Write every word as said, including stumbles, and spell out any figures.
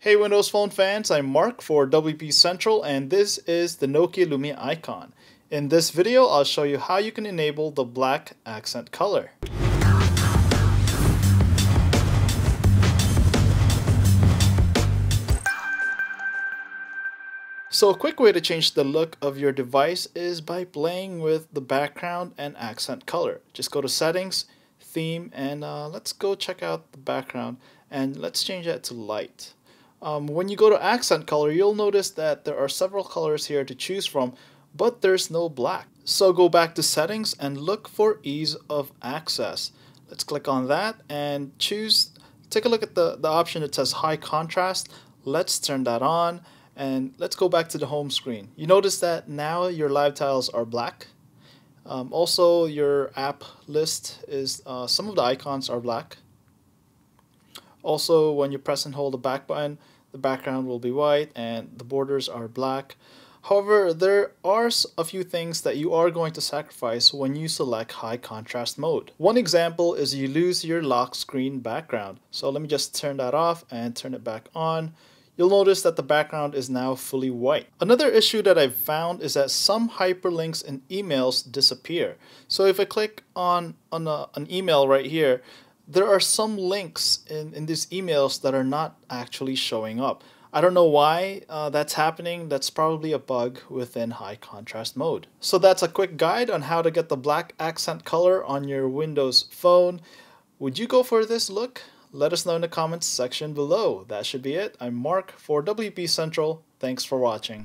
Hey Windows Phone fans, I'm Mark for W P Central and this is the Nokia Lumia Icon. In this video, I'll show you how you can enable the black accent color. So a quick way to change the look of your device is by playing with the background and accent color. Just go to Settings, Theme, and uh, let's go check out the background and let's change that to light. Um, when you go to accent color, you'll notice that there are several colors here to choose from, but there's no black. So go back to settings and look for ease of access. Let's click on that and choose, take a look at the, the option that says high contrast. Let's turn that on and let's go back to the home screen. You notice that now your live tiles are black. Um, also your app list is, uh, some of the icons are black. Also, when you press and hold the back button, the background will be white and the borders are black. However, there are a few things that you are going to sacrifice when you select high contrast mode. One example is you lose your lock screen background. So let me just turn that off and turn it back on. You'll notice that the background is now fully white. Another issue that I've found is that some hyperlinks in emails disappear. So if I click on, on a, an email right here, there are some links in, in these emails that are not actually showing up. I don't know why uh, that's happening. That's probably a bug within high contrast mode. So that's a quick guide on how to get the black accent color on your Windows Phone. Would you go for this look? Let us know in the comments section below. That should be it. I'm Mark for W P Central. Thanks for watching.